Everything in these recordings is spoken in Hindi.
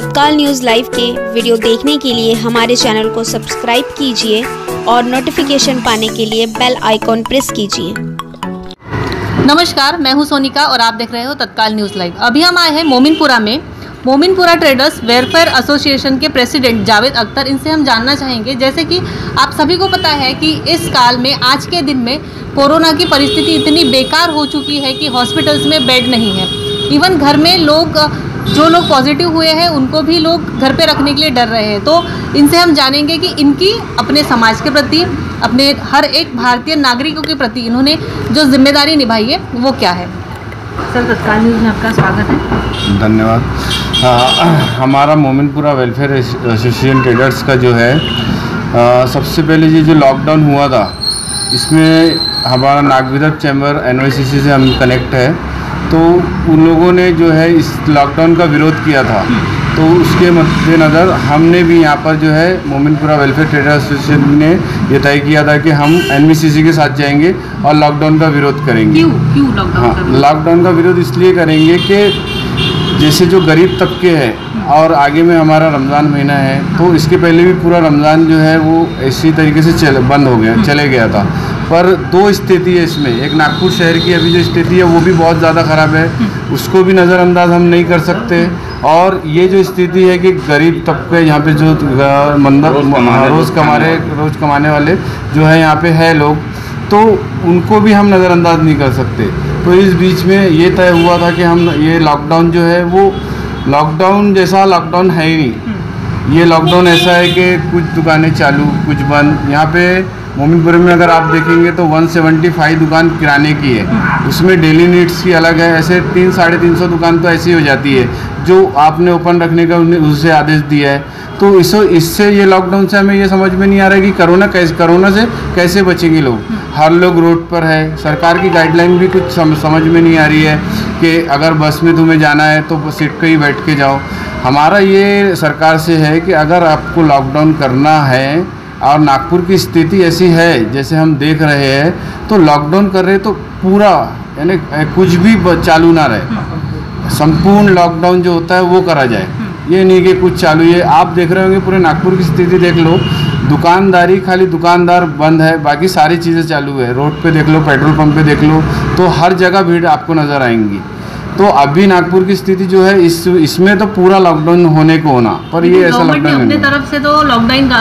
तत्काल न्यूज लाइव के वीडियो देखने के लिए हमारे चैनल को सब्सक्राइब कीजिए और नोटिफिकेशन पाने के लिए बेल आइकॉन प्रेस कीजिए। नमस्कार, मैं हूं सोनिका और आप देख रहे हो तत्काल न्यूज लाइव। अभी हम आए हैं मोमिनपुरा में। मोमिनपुरा ट्रेडर्स वेलफेयर एसोसिएशन के प्रेसिडेंट जावेद अख्तर, इनसे हम जानना चाहेंगे। जैसे कि आप सभी को पता है कि इस काल में, आज के दिन में, कोरोना की परिस्थिति इतनी बेकार हो चुकी है कि हॉस्पिटल्स में बेड नहीं है। इवन घर में जो लोग पॉजिटिव हुए हैं उनको भी लोग घर पे रखने के लिए डर रहे हैं। तो इनसे हम जानेंगे कि इनकी अपने समाज के प्रति, अपने हर एक भारतीय नागरिकों के प्रति इन्होंने जो जिम्मेदारी निभाई है वो क्या है। सर, तत्काल न्यूज़ में आपका स्वागत है। धन्यवाद। हमारा मोमिनपुरा वेलफेयर एसोसिएशन ट्रेडर्स का जो है सबसे पहले ये जो लॉकडाउन हुआ था, इसमें हमारा नागविदर्भ चैम्बर एनवीसीसी से हम कनेक्ट है, तो उन लोगों ने जो है इस लॉकडाउन का विरोध किया था। तो उसके मद्देनज़र हमने भी यहाँ पर जो है मोमिनपुरा वेलफेयर ट्रेडर एसोसिएशन ने ये तय किया था कि हम एनवीसीसी के साथ जाएंगे और लॉकडाउन का विरोध करेंगे। क्यों लॉकडाउन का विरोध इसलिए करेंगे कि जैसे जो गरीब तबके है और आगे में हमारा रमज़ान महीना है, तो इसके पहले भी पूरा रमज़ान जो है वो इसी तरीके से बंद हो गया, चले गया था। पर दो स्थिति है इसमें, एक नागपुर शहर की अभी जो स्थिति है वो भी बहुत ज़्यादा ख़राब है, उसको भी नज़रअंदाज हम नहीं कर सकते। और ये जो स्थिति है कि गरीब तबके यहाँ पे जो रोज़ कमाने वाले जो है यहाँ पे है लोग, तो उनको भी हम नज़रअंदाज नहीं कर सकते। तो इस बीच में ये तय हुआ था कि हम ये लॉकडाउन जो है वो लॉकडाउन जैसा लॉकडाउन है ही नहीं। ये लॉकडाउन ऐसा है कि कुछ दुकानें चालू, कुछ बंद। यहाँ पे मोमिनपुर में अगर आप देखेंगे तो 175 दुकान किराने की है, उसमें डेली नीड्स की अलग है। ऐसे 300-350 दुकान तो ऐसी हो जाती है जो आपने ओपन रखने का उससे आदेश दिया है। तो इससे ये लॉकडाउन से हमें ये समझ में नहीं आ रहा है कि कोरोना से कैसे बचेंगे लोग। हर लोग रोड पर है, सरकार की गाइडलाइन भी कुछ समझ में नहीं आ रही है कि अगर बस में तुम्हें जाना है तो सीट पर ही बैठ के जाओ। हमारा ये सरकार से है कि अगर आपको लॉकडाउन करना है और नागपुर की स्थिति ऐसी है जैसे हम देख रहे हैं, तो लॉकडाउन कर रहे तो पूरा, यानी कुछ भी चालू ना रहे, संपूर्ण लॉकडाउन जो होता है वो करा जाए। ये नहीं कि कुछ चालू, ये आप देख रहे होंगे पूरे नागपुर की स्थिति देख लो, दुकानदारी खाली दुकानदार बंद है, बाकी सारी चीज़ें चालू है। रोड पे देख लो, पेट्रोल पंप पे देख लो, तो हर जगह भीड़ आपको नज़र आएंगी। तो अभी नागपुर की स्थिति जो है इसमें तो पूरा लॉकडाउन होने को होना, पर ये ऐसा लॉकडाउन अपने तरफ से तो लॉकडाउन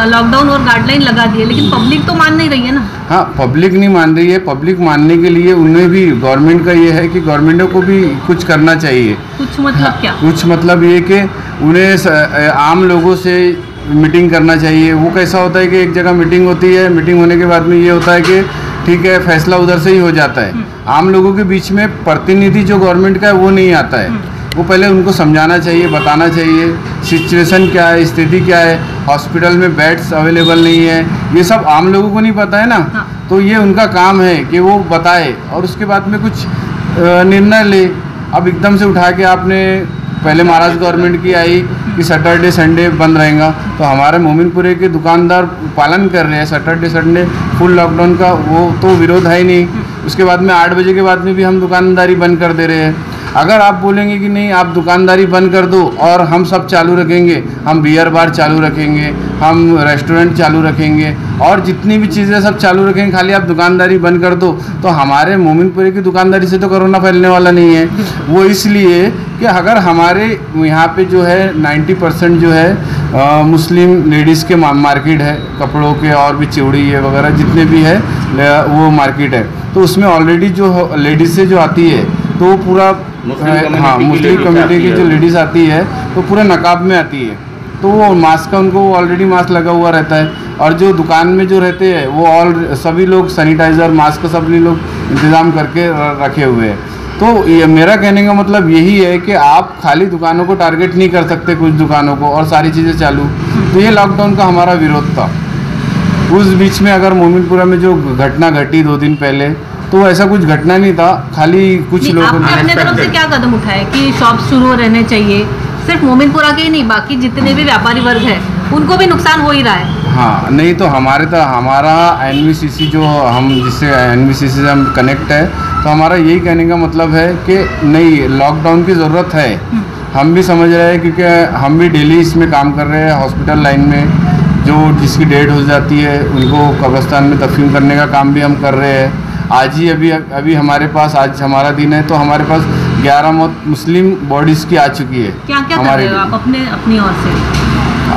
और गाइडलाइन लगा दिए, लेकिन पब्लिक तो मान नहीं रही है ना। हाँ, पब्लिक नहीं मान रही है। पब्लिक मानने के लिए उन्हें भी गवर्नमेंट का ये है कि गवर्नमेंटों को भी कुछ करना चाहिए। कुछ मतलब क्या? कुछ मतलब ये कि उन्हें आम लोगों से मीटिंग करना चाहिए। वो कैसा होता है कि एक जगह मीटिंग होती है, मीटिंग होने के बाद में ये होता है कि ठीक है, फैसला उधर से ही हो जाता है। आम लोगों के बीच में प्रतिनिधि जो गवर्नमेंट का है वो नहीं आता है। वो पहले उनको समझाना चाहिए, बताना चाहिए सिचुएशन क्या है, स्थिति क्या है, हॉस्पिटल में बेड्स अवेलेबल नहीं है, ये सब आम लोगों को नहीं पता है ना। तो ये उनका काम है कि वो बताए और उसके बाद में कुछ निर्णय ले। अब एकदम से उठा के आपने, पहले महाराष्ट्र गवर्नमेंट की आई कि सैटरडे संडे बंद रहेगा, तो हमारे मोमिनपुरे के दुकानदार पालन कर रहे हैं सैटरडे संडे फुल लॉकडाउन का, वो तो विरोध है ही नहीं। उसके बाद में 8 बजे के बाद में भी हम दुकानदारी बंद कर दे रहे हैं। अगर आप बोलेंगे कि नहीं आप दुकानदारी बंद कर दो और हम सब चालू रखेंगे, हम बियर बार चालू रखेंगे, हम रेस्टोरेंट चालू रखेंगे और जितनी भी चीज़ें सब चालू रखेंगे, खाली आप दुकानदारी बंद कर दो, तो हमारे मोमिनपुरे की दुकानदारी से तो कोरोना फैलने वाला नहीं है। वो इसलिए कि अगर हमारे यहाँ पे जो है 90% जो है मुस्लिम लेडीज़ के मार्केट है, कपड़ों के और भी चूड़ी है वगैरह जितने भी है वो मार्केट है, तो उसमें ऑलरेडी जो लेडीज़ से जो आती है तो वो पूरा मुस्लिम कम्युनिटी की जो लेडीज़ आती है तो पूरा नकाब में आती है, तो वो मास्क का उनको ऑलरेडी मास्क लगा हुआ रहता है। और जो दुकान में जो रहते हैं वो सभी लोग सैनिटाइज़र मास्क सभी लोग इंतज़ाम करके रखे हुए हैं। तो ये मेरा कहने का मतलब यही है कि आप खाली दुकानों को टारगेट नहीं कर सकते, कुछ दुकानों को और सारी चीज़ें चालू। तो ये लॉकडाउन का हमारा विरोध था। उस बीच में अगर मोमिनपुरा में जो घटना घटी 2 दिन पहले, तो ऐसा कुछ घटना नहीं था, खाली कुछ लोगों ने अपने तरफ से क्या कदम उठाए कि शॉप शुरू रहने चाहिए। सिर्फ मोमिनपुरा के ही नहीं, बाकी जितने भी व्यापारी वर्ग है उनको भी नुकसान हो ही रहा है। हाँ, नहीं तो हमारा एनवीसीसी जो हम जिससे एनवीसीसी से हम कनेक्ट है, तो हमारा यही कहने का मतलब है कि नहीं लॉकडाउन की ज़रूरत है। हम भी समझ रहे हैं क्योंकि हम भी डेली इसमें काम कर रहे हैं। हॉस्पिटल लाइन में जो जिसकी डेड हो जाती है उनको कब्रिस्तान में तफहीम करने का काम भी हम कर रहे हैं। आज ही अभी हमारे पास, आज हमारा दिन है तो हमारे पास 11 मुस्लिम बॉडीज़ की आ चुकी है। क्या क्या हमारे कर रहे हो आप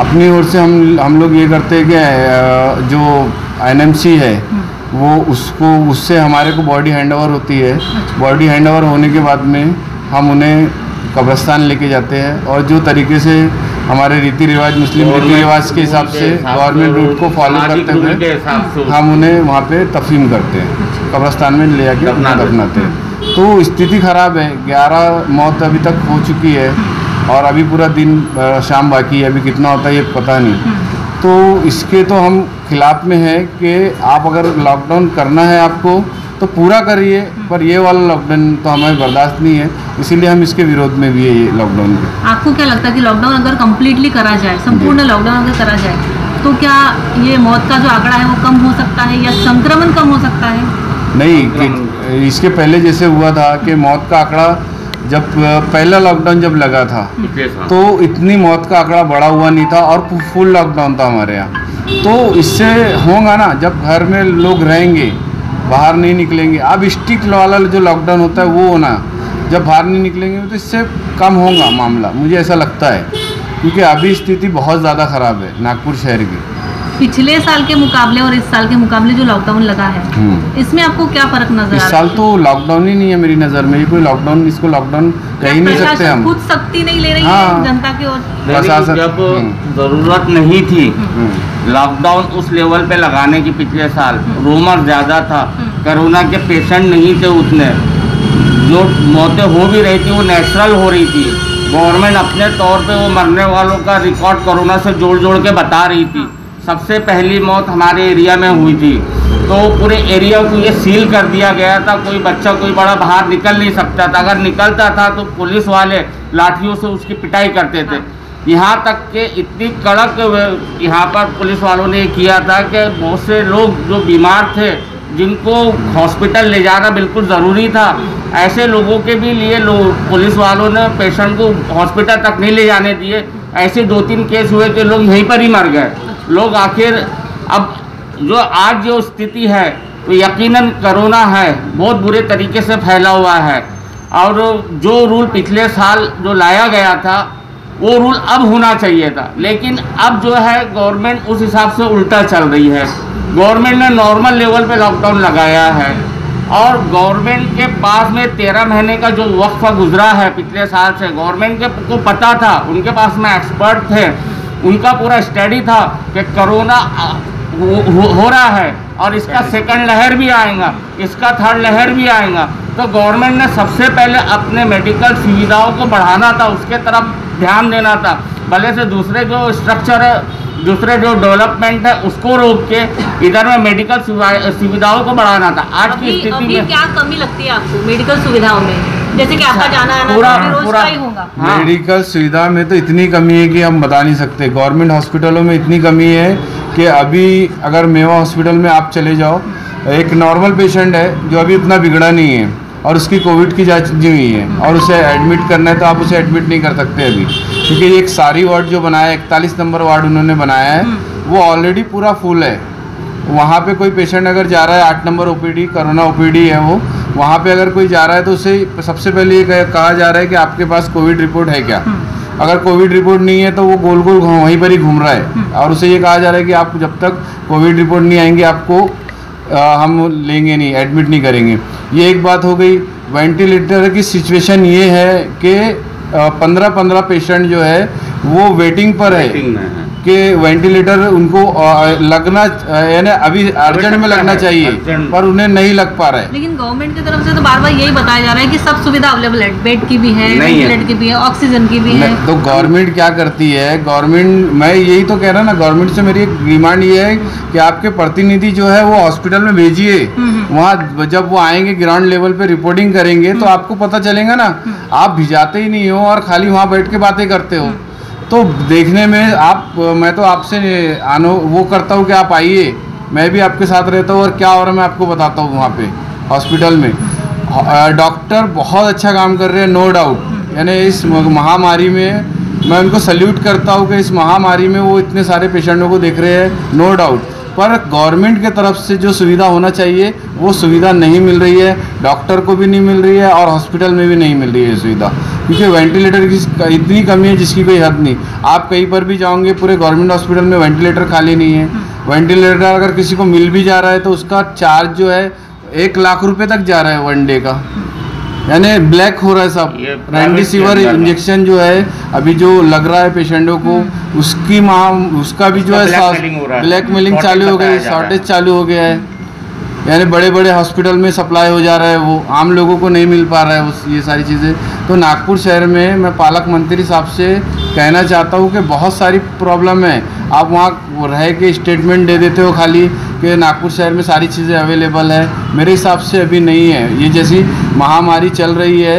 अपनी ओर से हम लोग ये करते हैं कि जो एनएमसी है वो उससे हमारे को बॉडी हैंड ओवर होती है। बॉडी हैंड ओवर होने के बाद में हम उन्हें कब्रिस्तान लेके जाते हैं और जो तरीके से हमारे रीति रिवाज, मुस्लिम रीति रिवाज के हिसाब से गवर्नमेंट रूल को फॉलो करते हुए हम उन्हें वहाँ पे तफहीम करते हैं, कब्रिस्तान में ले जाके दफनाते हैं। तो स्थिति ख़राब है, 11 मौत अभी तक हो चुकी है और अभी पूरा दिन शाम बाकी है, अभी कितना होता है ये पता नहीं। तो इसके तो हम खिलाफ में हैं कि आप अगर लॉकडाउन करना है आपको तो पूरा करिए, पर ये वाला लॉकडाउन तो हमें बर्दाश्त नहीं है, इसीलिए हम इसके विरोध में भी है ये लॉकडाउन। आपको क्या लगता है कि लॉकडाउन अगर कम्प्लीटली करा जाए, संपूर्ण लॉकडाउन अगर करा जाए तो क्या ये मौत का जो आंकड़ा है वो कम हो सकता है या संक्रमण कम हो सकता है? नहीं, इसके पहले जैसे हुआ था कि मौत का आंकड़ा जब पहला लॉकडाउन जब लगा था तो इतनी मौत का आंकड़ा बड़ा हुआ नहीं था और फुल लॉकडाउन था हमारे यहाँ। तो इससे होगा ना, जब घर में लोग रहेंगे, बाहर नहीं निकलेंगे। अब स्ट्रिक्ट वाला जो लॉकडाउन होता है वो होना, जब बाहर नहीं निकलेंगे तो इससे कम होगा मामला, मुझे ऐसा लगता है, क्योंकि अभी स्थिति बहुत ज़्यादा ख़राब है नागपुर शहर की। पिछले साल के मुकाबले और इस साल के मुकाबले जो लॉकडाउन लगा है इसमें आपको क्या फर्क नजर? इस साल तो लॉकडाउन ही नहीं है मेरी नज़र में, ये कोई लॉकडाउन, इसको लॉकडाउन कह ही नहीं सकते हम। खुद सख्ती नहीं ले रही है जनता की ओर, प्रशासन। जब जरूरत नहीं थी लॉकडाउन उस लेवल पे लगाने की, पिछले साल रूमर ज्यादा था, कोरोना के पेशेंट नहीं थे उतने, जो मौतें हो भी रही थी वो नेचुरल हो रही थी। गवर्नमेंट अपने तौर पे वो मरने वालों का रिकॉर्ड कोरोना से जोड़ के बता रही थी। सबसे पहली मौत हमारे एरिया में हुई थी तो पूरे एरिया को ये सील कर दिया गया था, कोई बच्चा कोई बड़ा बाहर निकल नहीं सकता था, अगर निकलता था तो पुलिस वाले लाठियों से उसकी पिटाई करते थे। यहाँ तक कि इतनी कड़क यहाँ पर पुलिस वालों ने किया था कि बहुत से लोग जो बीमार थे, जिनको हॉस्पिटल ले जाना बिल्कुल ज़रूरी था, ऐसे लोगों के भी लिए पुलिस वालों ने पेशेंट को हॉस्पिटल तक नहीं ले जाने दिए। ऐसे 2-3 केस हुए कि लोग यहीं पर ही मर गए लोग। आखिर अब जो आज जो स्थिति है तो यकीनन कोरोना है बहुत बुरे तरीके से फैला हुआ है और जो रूल पिछले साल जो लाया गया था वो रूल अब होना चाहिए था, लेकिन अब जो है गवर्नमेंट उस हिसाब से उल्टा चल रही है। गवर्नमेंट ने नॉर्मल लेवल पे लॉकडाउन लगाया है और गवर्नमेंट के पास में 13 महीने का जो वक्फा गुजरा है पिछले साल से, गवर्नमेंट को पता था, उनके पास में एक्सपर्ट थे, उनका पूरा स्टडी था कि कोरोना हो रहा है और इसका सेकंड लहर भी आएगा, इसका थर्ड लहर भी आएगा। तो गवर्नमेंट ने सबसे पहले अपने मेडिकल सुविधाओं को बढ़ाना था, उसके तरफ ध्यान देना था, भले से दूसरे जो स्ट्रक्चर है, दूसरे जो डेवलपमेंट है उसको रोक के इधर में मेडिकल सुविधाओं को बढ़ाना था। आज की स्थिति में क्या कमी लगती है आपको मेडिकल सुविधाओं में? जैसे कि आपका जाना आना पूरा ही होगा। मेडिकल सुविधा में तो इतनी कमी है कि हम बता नहीं सकते। गवर्नमेंट हॉस्पिटलों में इतनी कमी है कि अभी अगर मेवा हॉस्पिटल में आप चले जाओ, एक नॉर्मल पेशेंट है जो अभी उतना बिगड़ा नहीं है और उसकी कोविड की जांच नहीं हुई है और उसे एडमिट करना है तो आप उसे एडमिट नहीं कर सकते अभी, क्योंकि एक सारी वार्ड जो बनाया है, 41 नंबर वार्ड उन्होंने बनाया है, वो ऑलरेडी पूरा फुल है। वहाँ पे कोई पेशेंट अगर जा रहा है, 8 नंबर ओपीडी कोरोना ओपीडी है वो, वहाँ पे अगर कोई जा रहा है तो उसे सबसे पहले ये कहा जा रहा है कि आपके पास कोविड रिपोर्ट है क्या। अगर कोविड रिपोर्ट नहीं है तो वो गोल गोल वहीं पर ही घूम रहा है और उसे ये कहा जा रहा है कि आप जब तक कोविड रिपोर्ट नहीं आएंगे आपको हम लेंगे नहीं, एडमिट नहीं करेंगे। ये एक बात हो गई। वेंटिलेटर की सिचुएशन ये है कि 15-15 पेशेंट जो है वो वेटिंग पर है कि वेंटिलेटर उनको लगना, यानी अभी अर्जेंट में लगना चाहिए पर उन्हें नहीं लग पा रहा है। लेकिन गवर्नमेंट की तरफ से तो बार बार यही बताया जा रहा है कि सब सुविधा अवेलेबल है, बेड की भी है, वेंटिलेटर की भी है, ऑक्सीजन की भी है। तो गवर्नमेंट क्या करती है, गवर्नमेंट, मैं यही तो कह रहा ना, गवर्नमेंट से मेरी एक डिमांड ये है कि आपके प्रतिनिधि जो है वो हॉस्पिटल में भेजिए, वहाँ जब वो आएंगे ग्राउंड लेवल पे रिपोर्टिंग करेंगे तो आपको पता चलेगा ना। आप भिजाते ही नहीं हो और खाली वहाँ बैठ के बातें करते हो तो देखने में आप, मैं तो आपसे आनो वो करता हूँ कि आप आइए, मैं भी आपके साथ रहता हूँ और क्या हो रहा है मैं आपको बताता हूँ। वहाँ पे हॉस्पिटल में डॉक्टर बहुत अच्छा काम कर रहे हैं, नो डाउट, यानी इस महामारी में मैं उनको सल्यूट करता हूँ कि इस महामारी में वो इतने सारे पेशेंटों को देख रहे हैं, नो डाउट। पर गवर्नमेंट के तरफ से जो सुविधा होना चाहिए वो सुविधा नहीं मिल रही है, डॉक्टर को भी नहीं मिल रही है और हॉस्पिटल में भी नहीं मिल रही है सुविधा, क्योंकि वेंटिलेटर की इतनी कमी है जिसकी कोई हद नहीं। आप कहीं पर भी जाओगे पूरे गवर्नमेंट हॉस्पिटल में वेंटिलेटर खाली नहीं है। वेंटिलेटर अगर किसी को मिल भी जा रहा है तो उसका चार्ज जो है 1 लाख रुपये तक जा रहा है वन डे का, यानी ब्लैक हो रहा है सब। रेमडेसिविर इंजेक्शन जो है अभी जो लग रहा है पेशेंटों को, उसकी उसका भी जो है ब्लैक मेलिंग चालू हो गई, शॉर्टेज चालू हो गया है, यानी बड़े बड़े हॉस्पिटल में सप्लाई हो जा रहा है, वो आम लोगों को नहीं मिल पा रहा है ये सारी चीज़ें। तो नागपुर शहर में मैं पालक मंत्री साहब से कहना चाहता हूँ कि बहुत सारी प्रॉब्लम है, आप वहाँ रह के स्टेटमेंट दे देते हो खाली कि नागपुर शहर में सारी चीज़ें अवेलेबल है, मेरे हिसाब से अभी नहीं है। ये जैसी महामारी चल रही है,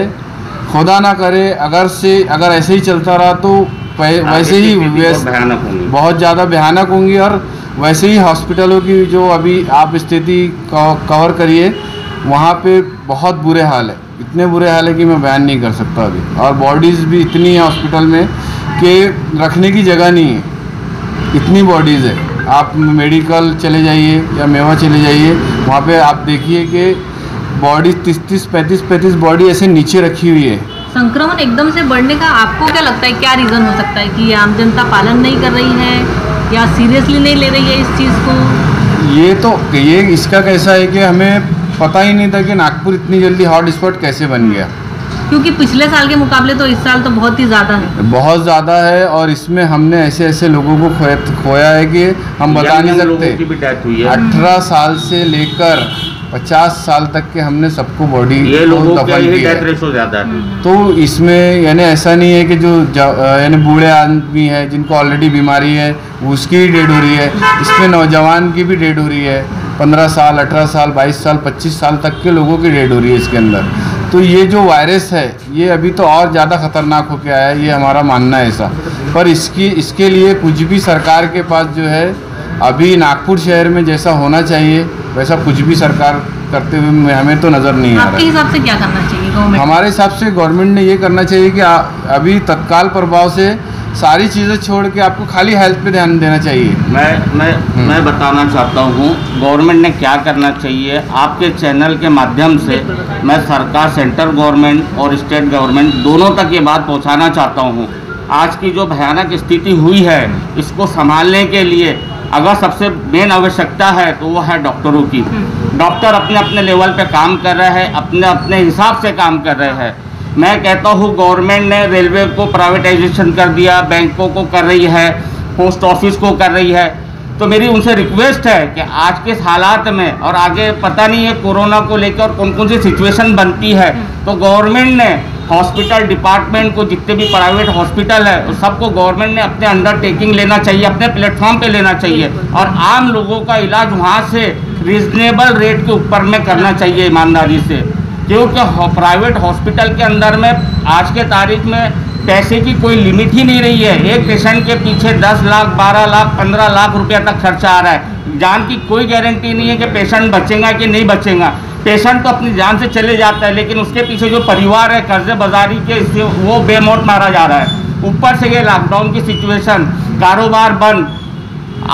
खुदा ना करे अगर ऐसे ही चलता रहा तो वैसे ही बहुत ज़्यादा भयानक होंगी, और वैसे ही हॉस्पिटलों की जो अभी आप स्थिति कवर करिए वहाँ पे बहुत बुरे हाल है, इतने बुरे हाल है कि मैं बयान नहीं कर सकता अभी। और बॉडीज़ भी इतनी है हॉस्पिटल में कि रखने की जगह नहीं है, इतनी बॉडीज़ है। आप मेडिकल चले जाइए या मेवा चले जाइए, वहाँ पे आप देखिए कि बॉडी 30-30, 35-35 बॉडी ऐसे नीचे रखी हुई है। संक्रमण एकदम से बढ़ने का आपको क्या लगता है, क्या रीज़न हो सकता है? कि आम जनता पालन नहीं कर रही है या सीरियसली नहीं ले रही है इस चीज़ को? ये इसका कैसा है कि हमें पता ही नहीं था कि नागपुर इतनी जल्दी हॉटस्पॉट कैसे बन गया, क्योंकि पिछले साल के मुकाबले तो इस साल तो बहुत ही ज़्यादा है, बहुत ज़्यादा है। और इसमें हमने ऐसे ऐसे लोगों को खोया है कि हम बता नहीं सकते। 18 साल से लेकर 50 साल तक के हमने सबको बॉडी दफन की है। तो इसमें यानी ऐसा नहीं है कि जो यानी बूढ़े आदमी है जिनको ऑलरेडी बीमारी है उसकी ही डेड हो रही है, इसमें नौजवान की भी डेड हो रही है। 15 साल, 18 साल, 22 साल, 25 साल तक के लोगों की डेड हो रही है इसके अंदर। तो ये जो वायरस है ये अभी तो और ज़्यादा खतरनाक होकर आया है, ये हमारा मानना है ऐसा। पर इसके लिए कुछ भी सरकार के पास जो है अभी नागपुर शहर में जैसा होना चाहिए वैसा कुछ भी सरकार करते हुए हमें तो नज़र नहीं आ रहा है। आपके हिसाब से क्या करना चाहिए गवर्नमेंट? हमारे हिसाब से गवर्नमेंट ने ये करना चाहिए कि अभी तत्काल प्रभाव से सारी चीज़ें छोड़ के आपको खाली हेल्थ पे ध्यान देना चाहिए। मैं बताना चाहता हूँ गवर्नमेंट ने क्या करना चाहिए। आपके चैनल के माध्यम से मैं सरकार, सेंट्रल गवर्नमेंट और स्टेट गवर्नमेंट दोनों तक ये बात पहुँचाना चाहता हूँ। आज की जो भयानक स्थिति हुई है इसको संभालने के लिए अगर सबसे मेन आवश्यकता है तो वो है डॉक्टरों की। डॉक्टर अपने अपने लेवल पे काम कर रहे हैं, अपने अपने हिसाब से काम कर रहे हैं। मैं कहता हूँ गवर्नमेंट ने रेलवे को प्राइवेटाइजेशन कर दिया, बैंकों को कर रही है, पोस्ट ऑफिस को कर रही है। तो मेरी उनसे रिक्वेस्ट है कि आज के हालात में और आगे पता नहीं है कोरोना को लेकर कौन कौन सी सिचुएशन बनती है, तो गवर्नमेंट ने हॉस्पिटल डिपार्टमेंट को, जितने भी प्राइवेट हॉस्पिटल है उस सबको गवर्नमेंट ने अपने अंडरटेकिंग लेना चाहिए, अपने प्लेटफॉर्म पे लेना चाहिए और आम लोगों का इलाज वहाँ से रीजनेबल रेट के ऊपर में करना चाहिए ईमानदारी से। क्योंकि प्राइवेट हॉस्पिटल के अंदर में आज के तारीख में पैसे की कोई लिमिट ही नहीं रही है। एक पेशेंट के पीछे 10 लाख, 12 लाख, 15 लाख रुपया तक खर्चा आ रहा है। जान की कोई गारंटी नहीं है कि पेशेंट बचेगा कि नहीं बचेगा। पेशेंट तो अपनी जान से चले जाता है, लेकिन उसके पीछे जो परिवार है कर्जे बाजारी के, इससे वो बेमौत मारा जा रहा है। ऊपर से ये लॉकडाउन की सिचुएशन, कारोबार बंद,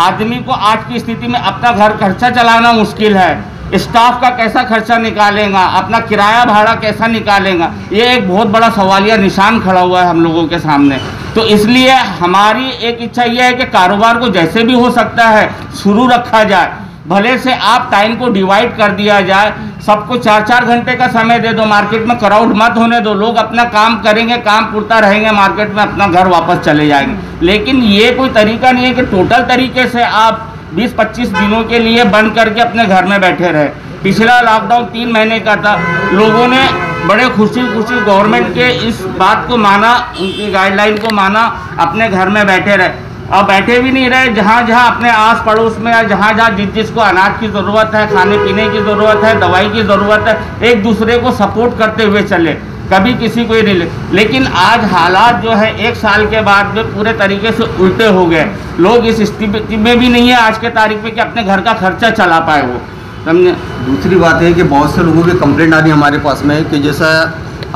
आदमी को आज की स्थिति में अपना घर खर्चा चलाना मुश्किल है। स्टाफ का कैसा खर्चा निकालेगा, अपना किराया भाड़ा कैसा निकालेगा, ये एक बहुत बड़ा सवालिया निशान खड़ा हुआ है हम लोगों के सामने। तो इसलिए हमारी एक इच्छा यह है कि कारोबार को जैसे भी हो सकता है शुरू रखा जाए, भले से आप टाइम को डिवाइड कर दिया जाए, सबको 4-4 घंटे का समय दे दो, मार्केट में क्राउड मत होने दो, लोग अपना काम करेंगे, काम पूरता रहेंगे, मार्केट में अपना घर वापस चले जाएंगे। लेकिन ये कोई तरीका नहीं है कि टोटल तरीके से आप 20-25 दिनों के लिए बंद करके अपने घर में बैठे रहे। पिछला लॉकडाउन 3 महीने का था, लोगों ने बड़े खुशी गवर्नमेंट के इस बात को माना, उनकी गाइडलाइन को माना, अपने घर में बैठे रहे। अब बैठे भी नहीं रहे, जहाँ अपने आस पड़ोस में या जहाँ जिसको अनाज की ज़रूरत है, खाने पीने की ज़रूरत है, दवाई की ज़रूरत है, एक दूसरे को सपोर्ट करते हुए चले, कभी किसी को ही नहीं लेकिन आज हालात जो है 1 साल के बाद में पूरे तरीके से उल्टे हो गए। लोग इस स्थिति में भी नहीं है आज के तारीख में कि अपने घर का खर्चा चला पाए वो। समझे? दूसरी बात है कि बहुत से लोगों की कंप्लेंट आ रही हमारे पास में कि जैसा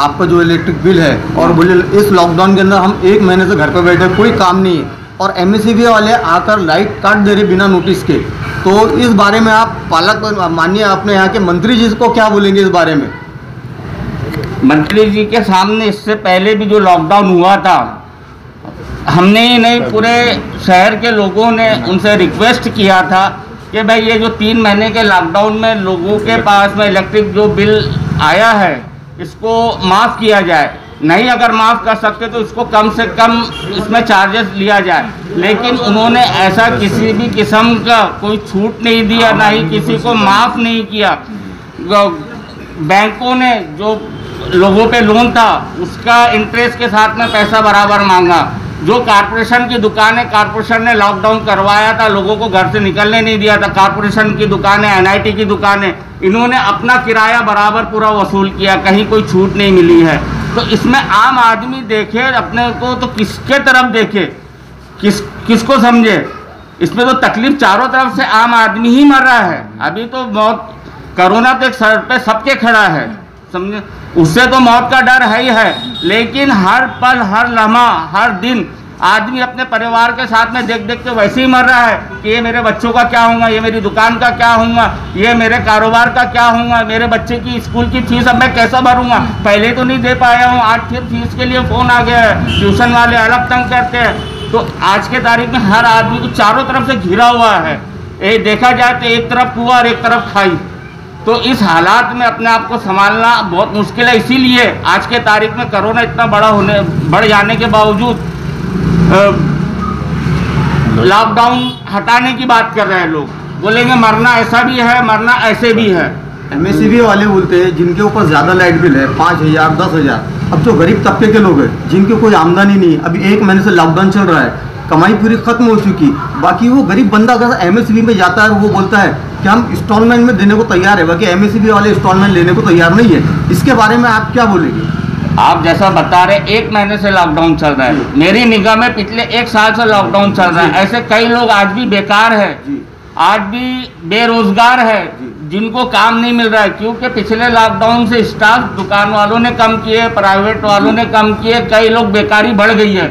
आपका जो इलेक्ट्रिक बिल है, और बोले इस लॉकडाउन के अंदर हम एक महीने से घर पर बैठे कोई काम नहीं है, और एनवीसीसी वाले आकर लाइट काट दे रहे बिना नोटिस के। तो इस बारे में आप पालक माननीय आपने यहाँ के मंत्री जी को क्या बोलेंगे इस बारे में? मंत्री जी के सामने इससे पहले भी जो लॉकडाउन हुआ था, हमने ही नहीं पूरे शहर के लोगों ने उनसे रिक्वेस्ट किया था कि भाई ये जो 3 महीने के लॉकडाउन में लोगों के पास में इलेक्ट्रिक जो बिल आया है इसको माफ़ किया जाए, नहीं अगर माफ़ कर सकते तो इसको कम से कम इसमें चार्जेस लिया जाए। लेकिन उन्होंने ऐसा किसी भी किस्म का कोई छूट नहीं दिया, ना ही किसी को माफ़ नहीं किया। बैंकों ने जो लोगों पे लोन था उसका इंटरेस्ट के साथ में पैसा बराबर मांगा। जो कॉरपोरेशन की दुकानें, कॉरपोरेशन ने लॉकडाउन करवाया था, लोगों को घर से निकलने नहीं दिया था। कॉरपोरेशन की दुकानें, एनआईटी की दुकानें, इन्होंने अपना किराया बराबर पूरा वसूल किया, कहीं कोई छूट नहीं मिली है। तो इसमें आम आदमी देखे अपने को तो किसके तरफ देखे, किसको समझे? इसमें तो तकलीफ चारों तरफ से आम आदमी ही मर रहा है। अभी तो मौत, कोरोना तो एक सर पे सबके खड़ा है, समझे? उससे तो मौत का डर है ही है, लेकिन हर पल, हर लम्हा, हर दिन आदमी अपने परिवार के साथ में देख देख के वैसे ही मर रहा है कि ये मेरे बच्चों का क्या होगा, ये मेरी दुकान का क्या होगा, ये मेरे कारोबार का क्या होगा, मेरे बच्चे की स्कूल की फीस अब मैं कैसा भरूंगा? पहले तो नहीं दे पाया हूँ, आज फिर फीस के लिए फ़ोन आ गया है, ट्यूशन वाले अलग तंग करते हैं। तो आज के तारीख में हर आदमी को चारों तरफ से घिरा हुआ है। ये देखा जाए तो एक तरफ कुआ और एक तरफ खाई। तो इस हालात में अपने आप को संभालना बहुत मुश्किल है। इसीलिए आज के तारीख में कोरोना इतना बढ़ जाने के बावजूद लॉकडाउन हटाने की बात कर रहे हैं लोग। बोलेंगे मरना ऐसा भी है, मरना ऐसे भी है। एमएससीबी वाले बोलते हैं जिनके ऊपर ज़्यादा लाइट बिल है 5000, 10000। अब जो गरीब तबके के लोग हैं जिनकी कोई आमदनी नहीं, अभी एक महीने से लॉकडाउन चल रहा है, कमाई पूरी खत्म हो चुकी। बाकी वो गरीब बंदा अगर एमएससीबी में जाता है वो बोलता है कि हम इंस्टॉलमेंट में देने को तैयार है, बाकी एमएससीबी वाले इंस्टॉलमेंट लेने को तैयार नहीं है। इसके बारे में आप क्या बोलेंगे? आप जैसा बता रहे, एक महीने से लॉकडाउन चल रहा है, मेरी निगाह में पिछले 1 साल से लॉकडाउन चल रहा है। ऐसे कई लोग आज भी बेकार है, आज भी बेरोजगार है, जिनको काम नहीं मिल रहा है, क्योंकि पिछले लॉकडाउन से स्टाफ दुकान वालों ने कम किए, प्राइवेट वालों ने कम किए, कई लोग बेकारी बढ़ गई है।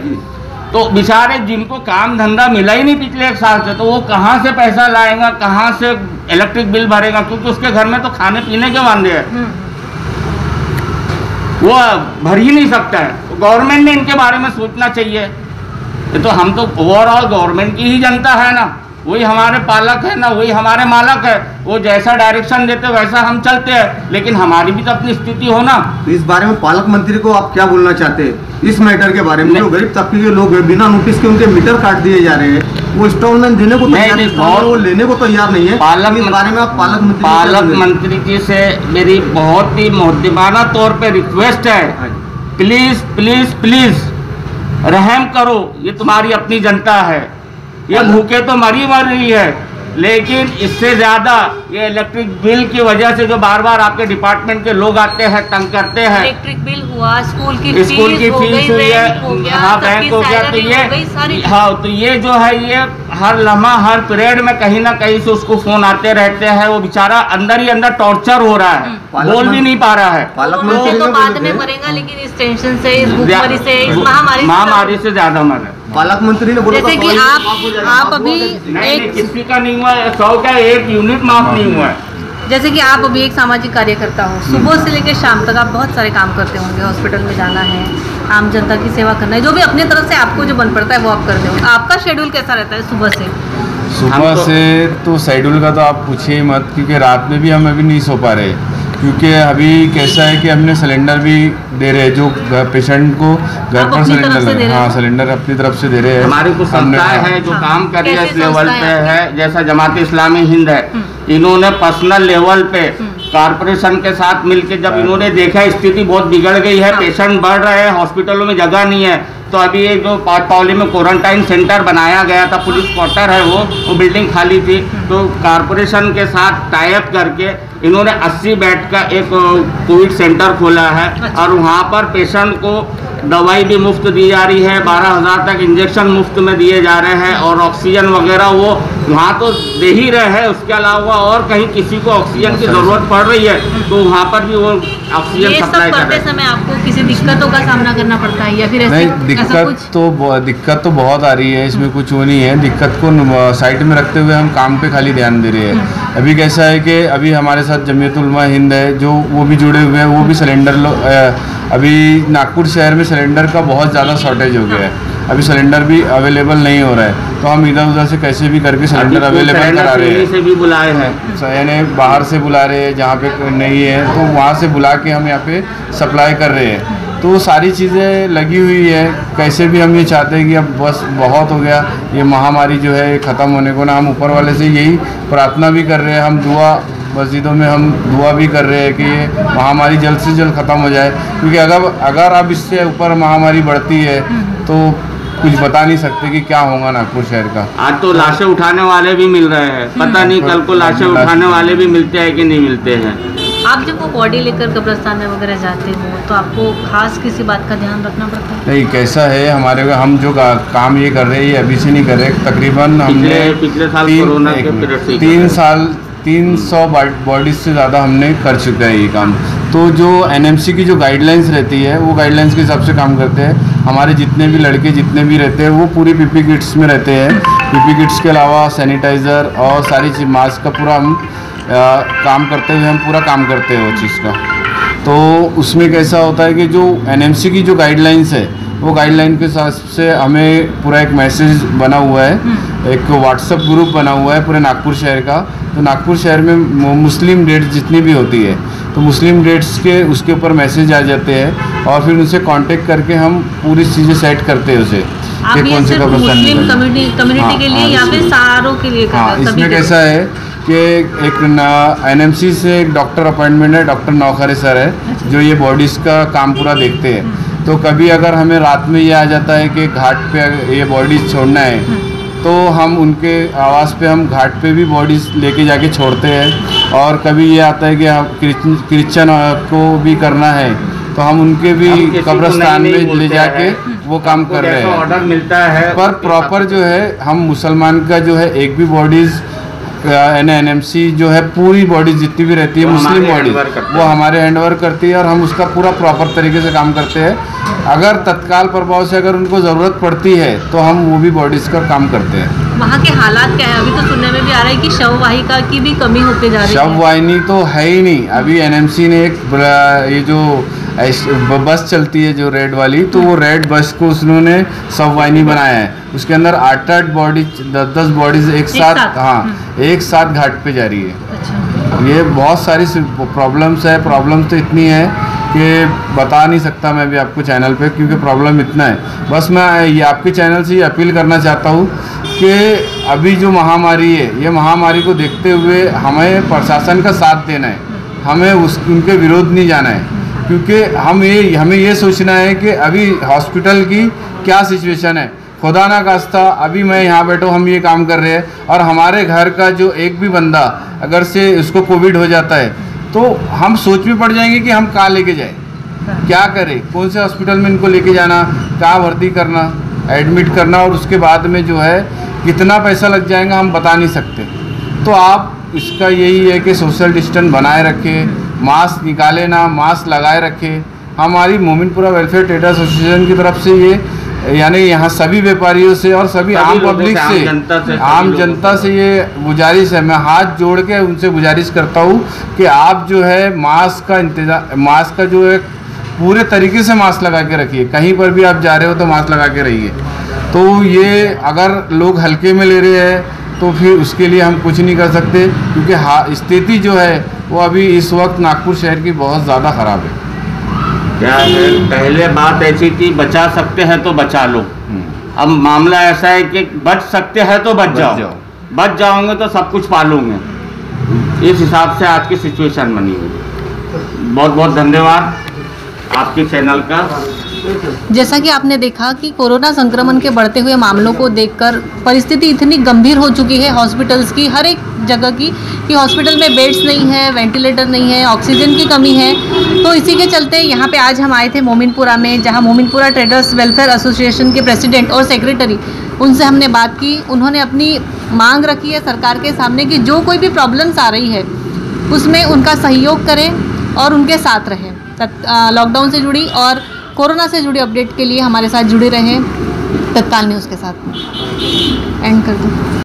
तो बेचारे जिनको काम धंधा मिला ही नहीं पिछले 1 साल से, तो वो कहाँ से पैसा लाएगा, कहाँ से इलेक्ट्रिक बिल भरेगा? क्योंकि उसके घर में तो खाने पीने के वांदे हैं, वो भर ही नहीं सकता है। तो गवर्नमेंट ने इनके बारे में सोचना चाहिए। तो हम तो ओवरऑल गवर्नमेंट की ही जनता है ना, वही हमारे पालक है ना, वही हमारे मालक है, वो जैसा डायरेक्शन देते वैसा हम चलते हैं, लेकिन हमारी भी तो अपनी स्थिति हो ना। तो इस बारे में पालक मंत्री को आप क्या बोलना चाहते हैं इस मैटर के बारे में? जो गरीब तबके के लोग हैं, बिना नोटिस के उनके मीटर काट दिए जा रहे हैं, वो इंस्टॉलमेंट देने को तैयार नहीं और वो लेने को तैयार नहीं है। पालक इस बारे में आप पालक मंत्री जी से मेरी बहुत ही मुहद्दिबाना तौर पर रिक्वेस्ट है, प्लीज प्लीज प्लीज रहम करो, ये तुम्हारी अपनी जनता है, ये भूखे तो मरी मर रही है, लेकिन इससे ज़्यादा ये इलेक्ट्रिक बिल की वजह से जो बार बार आपके डिपार्टमेंट के लोग आते हैं, तंग करते हैं। इलेक्ट्रिक बिल हुआ, स्कूल की फीस हुई है, हाँ, बैंक हो गया, तो ये जो है ये हर लम्हा, हर पीरियड में कहीं ना कहीं से उसको फोन आते रहते हैं। वो बेचारा अंदर ही अंदर टॉर्चर हो रहा है, बोल भी नहीं पा रहा है। तो बाद में मरेगा, लेकिन इस टेंशन से, इस भूखमरी से, इस महामारी से ज़्यादा मर रहा है। पालक मंत्री ने बोला जैसे कि आप अभी एक किसी का नहीं हुआ है, 100 का एक यूनिट माफ नहीं हुआ है। जैसे कि आप अभी एक सामाजिक कार्यकर्ता हो, सुबह से लेकर शाम तक आप बहुत सारे काम करते होंगे, हॉस्पिटल में जाना है, आम जनता की सेवा करना है, जो भी अपने तरफ से आपको जो बन पड़ता है वो आप करते हो। आपका शेड्यूल कैसा रहता है सुबह से? तो शेड्यूल का तो आप पूछिए मत, क्योंकि रात में भी हम अभी नहीं सो पा रहे, क्योंकि अभी कैसा है कि हमने सिलेंडर भी दे रहे हैं, जो पेशेंट को घर पर सिलेंडर, हाँ सिलेंडर अपनी तरफ से दे रहे हैं। हमारे कुछ संस्थाएं हैं जो काम कर रही है इस लेवल पे है, जैसा जमात इस्लामी हिंद है, इन्होंने पर्सनल लेवल पे कॉरपोरेशन के साथ मिलकर जब इन्होंने देखा स्थिति बहुत बिगड़ गई है, पेशेंट बढ़ रहे हैं, हॉस्पिटलों में जगह नहीं है, तो अभी ये जो पाटौली में क्वारंटाइन सेंटर बनाया गया था, पुलिस क्वार्टर है, वो बिल्डिंग खाली थी, तो कॉरपोरेशन के साथ टाई अप करके इन्होंने 80 बेड का एक कोविड सेंटर खोला है। अच्छा। और वहाँ पर पेशेंट को दवाई भी मुफ्त दी जा रही है, 12,000 तक इंजेक्शन मुफ्त में दिए जा रहे हैं और ऑक्सीजन वगैरह वो वहाँ तो दे ही रहे हैं। उसके अलावा और कहीं किसी को ऑक्सीजन की ज़रूरत पड़ रही है तो वहाँ पर भी वो ऑक्सीजन सप्लाई कर रहे हैं। समय आपको किसी दिक्कतों का सामना करना पड़ता है या फिर ऐसे नहीं? दिक्कत तो बहुत आ रही है, इसमें कुछ वो नहीं है। दिक्कत को साइड में रखते हुए हम काम पर खाली ध्यान दे रहे हैं। अभी कैसा है कि अभी हमारे साथ जमियतुलमा हिंद है जो वो भी जुड़े हुए हैं, वो भी सिलेंडर अभी नागपुर शहर में सिलेंडर का बहुत ज़्यादा शॉर्टेज हो गया है। अभी सिलेंडर भी अवेलेबल नहीं हो रहा है तो हम इधर उधर से कैसे भी करके सिलेंडर अवेलेबल करा रहे हैं। से भी बुलाए हैं, यानी बाहर से बुला रहे हैं, जहाँ पे नहीं है तो वहाँ से बुला के हम यहाँ पे सप्लाई कर रहे हैं। तो सारी चीज़ें लगी हुई है। कैसे भी हम ये चाहते हैं कि अब बस बहुत हो गया, ये महामारी जो है ख़त्म होने को ना, हम ऊपर वाले से यही प्रार्थना भी कर रहे हैं। हम दुआ मस्जिदों में हम दुआ भी कर रहे हैं कि ये महामारी जल्द से जल्द ख़त्म हो जाए, क्योंकि अगर अब इससे ऊपर महामारी बढ़ती है तो कुछ बता नहीं सकते कि क्या होगा नागपुर शहर का। आज तो लाशें उठाने वाले भी मिल रहे हैं, पता नहीं कल को लाशें उठाने वाले भी मिलते हैं कि नहीं मिलते हैं। आप जब वो बॉडी लेकर कब्रिस्तान में वगैरह जाते हो तो आपको खास किसी बात का ध्यान रखना पड़ता है? नहीं, कैसा है हमारे हम जो काम ये कर रहे हैं ये अभी से नहीं कर रहे। तकरीबन हमने पिछले साल कोरोना के पीरियड से 300 बॉडीज से ज़्यादा हमने कर चुका है ये काम। तो जो एनएमसी की जो गाइडलाइंस रहती है वो गाइडलाइंस के हिसाब से काम करते हैं। हमारे जितने भी लड़के जितने भी रहते हैं वो पूरी पीपी किट्स में रहते हैं। पीपी किट्स के अलावा सैनिटाइज़र और सारी चीज़ मास्क का पूरा हम काम करते हुए हम पूरा काम करते हैं वो चीज़ का। तो उसमें कैसा होता है कि जो एनएमसी की जो गाइडलाइंस है वो गाइडलाइन के हिसाब से हमें पूरा एक मैसेज बना हुआ है, एक व्हाट्सएप ग्रुप बना हुआ है पूरे नागपुर शहर का। तो नागपुर शहर में मुस्लिम डेट्स जितनी भी होती है तो मुस्लिम डेट्स के उसके ऊपर मैसेज आ जाते हैं और फिर उनसे कांटेक्ट करके हम पूरी चीज़ें सेट करते हैं उसे कि कौन से मुस्लिम कम्युनिटी के लिए या फिर सारों के लिए। हाँ, इसमें कैसा है कि एक एनएमसी से एक डॉक्टर अपॉइंटमेंट है, डॉक्टर नौखारे सर है जो ये बॉडीज़ का काम पूरा देखते हैं। तो कभी अगर हमें रात में ये आ जाता है कि घाट पे ये बॉडीज़ छोड़ना है तो हम उनके आवाज़ पे हम घाट पे भी बॉडीज़ लेके जाके छोड़ते हैं। और कभी ये आता है कि हम क्रिश्चन को भी करना है तो हम उनके भी कब्रिस्तान में ले जाके वो काम कर रहे हैं। ऑर्डर मिलता है पर प्रॉपर जो है हम मुसलमान का जो है एक भी बॉडीज़ एनएमसी जो है पूरी बॉडीज जितनी भी रहती है मुस्लिम बॉडीज वो हमारे हैंडओवर करती है और हम उसका पूरा प्रॉपर तरीके से काम करते हैं। अगर तत्काल प्रभाव से अगर उनको ज़रूरत पड़ती है तो हम वो भी बॉडीज़ का काम करते हैं। वहाँ के हालात क्या है? अभी तो सुनने में भी आ रहा है कि शववाहिका की भी कमी होती जा रही है। शववाहिनी तो है ही नहीं। अभी एनएमसी ने एक ये जो बस चलती है जो रेड वाली, तो वो रेड बस को उन्होंने शववाहिनी बनाया है। उसके अंदर 8-8 बॉडी 10-10 बॉडीज एक साथ हाँ एक साथ घाट पे जा रही है। अच्छा। ये बहुत सारी प्रॉब्लम्स है। प्रॉब्लम्स तो इतनी है कि बता नहीं सकता मैं भी आपको चैनल पे, क्योंकि प्रॉब्लम इतना है। बस मैं ये आपके चैनल से ये अपील करना चाहता हूँ कि अभी जो महामारी है ये महामारी को देखते हुए हमें प्रशासन का साथ देना है, हमें उनके विरोध नहीं जाना है। क्योंकि हमें ये सोचना है कि अभी हॉस्पिटल की क्या सिचुएशन है। खुदा ना खास्ता अभी मैं यहाँ बैठो हम ये काम कर रहे हैं और हमारे घर का जो एक भी बंदा अगर से उसको कोविड हो जाता है तो हम सोच में पड़ जाएंगे कि हम कहाँ लेके जाएं, क्या करें, कौन से हॉस्पिटल में इनको लेके जाना, कहाँ भर्ती करना, एडमिट करना और उसके बाद में जो है कितना पैसा लग जाएगा हम बता नहीं सकते। तो आप इसका यही है कि सोशल डिस्टेंस बनाए रखें, मास्क निकाले ना, मास्क लगाए रखे। हमारी मोमिनपुरा ट्रेडर्स वेलफेयर एसोसिएशन की तरफ से ये यानी यहाँ सभी व्यापारियों से और सभी आम पब्लिक से आम जनता से ये गुजारिश है, मैं हाथ जोड़ के उनसे गुजारिश करता हूँ कि आप जो है मास्क का इंतजाम, मास्क का जो है पूरे तरीके से मास्क लगा के रखिए। कहीं पर भी आप जा रहे हो तो मास्क लगा के रहिए। तो ये अगर लोग हल्के में ले रहे हैं तो फिर उसके लिए हम कुछ नहीं कर सकते, क्योंकि स्थिति जो है वो अभी इस वक्त नागपुर शहर की बहुत ज़्यादा ख़राब है। क्या पहले बात ऐसी थी बचा सकते हैं तो बचा लो, अब मामला ऐसा है कि बच सकते हैं तो बच जाओ, बच जाओगे तो सब कुछ पालोगे। इस हिसाब से आज की सिचुएशन बनी हुई है। बहुत बहुत धन्यवाद आपके चैनल का। जैसा कि आपने देखा कि कोरोना संक्रमण के बढ़ते हुए मामलों को देखकर परिस्थिति इतनी गंभीर हो चुकी है हॉस्पिटल्स की, हर एक जगह की, कि हॉस्पिटल में बेड्स नहीं है, वेंटिलेटर नहीं है, ऑक्सीजन की कमी है। तो इसी के चलते यहाँ पे आज हम आए थे मोमिनपुरा में, जहाँ मोमिनपुरा ट्रेडर्स वेलफेयर एसोसिएशन के प्रेसिडेंट और सेक्रेटरी, उनसे हमने बात की। उन्होंने अपनी मांग रखी है सरकार के सामने कि जो कोई भी प्रॉब्लम्स आ रही है उसमें उनका सहयोग करें और उनके साथ रहें। लॉकडाउन से जुड़ी और कोरोना से जुड़ी अपडेट के लिए हमारे साथ जुड़े रहें तत्काल न्यूज़ के साथ। एंड कर दूँ।